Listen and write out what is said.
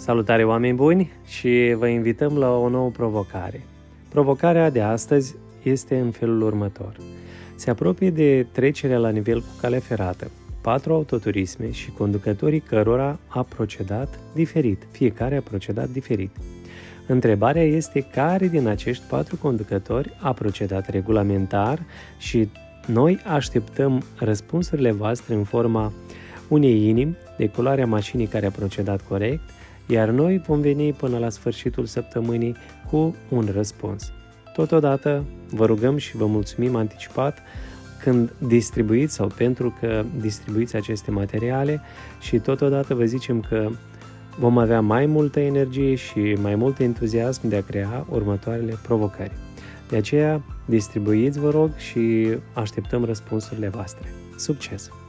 Salutare, oameni buni, și vă invităm la o nouă provocare. Provocarea de astăzi este în felul următor. Se apropie de trecerea la nivel cu calea ferată, 4 autoturisme și conducătorii cărora a procedat diferit. Fiecare a procedat diferit. Întrebarea este care din acești 4 conducători a procedat regulamentar și noi așteptăm răspunsurile voastre în forma unei inimi de culoarea mașinii care a procedat corect, iar noi vom veni până la sfârșitul săptămânii cu un răspuns. Totodată vă rugăm și vă mulțumim anticipat când distribuiți sau pentru că distribuiți aceste materiale și totodată vă zicem că vom avea mai multă energie și mai mult entuziasm de a crea următoarele provocări. De aceea, distribuiți, vă rog, și așteptăm răspunsurile voastre. Succes!